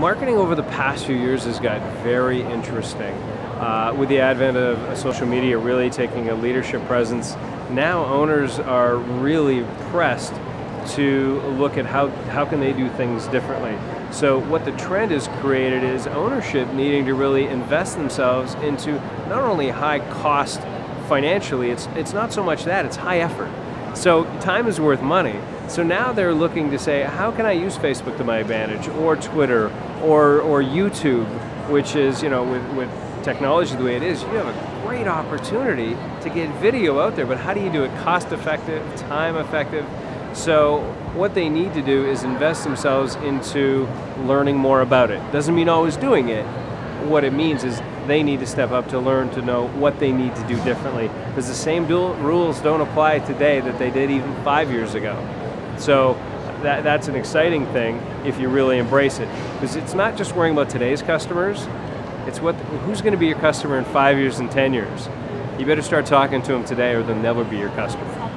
Marketing over the past few years has got very interesting. With the advent of social media really taking a leadership presence, now owners are really pressed to look at how can they do things differently. So what the trend has created is ownership needing to really invest themselves into not only high cost financially, it's not so much that, it's high effort. So time is worth money. So now they're looking to say, how can I use Facebook to my advantage, or Twitter, or YouTube, which is, you know, with technology the way it is, you have a great opportunity to get video out there, but how do you do it cost effective, time effective? So what they need to do is invest themselves into learning more about it. Doesn't mean always doing it. What it means is they need to step up to learn to know what they need to do differently, because the same rules don't apply today that they did even 5 years ago. So that's an exciting thing if you really embrace it, because it's not just worrying about today's customers, it's who's going to be your customer in 5 years and 10 years. You better start talking to them today or they'll never be your customer.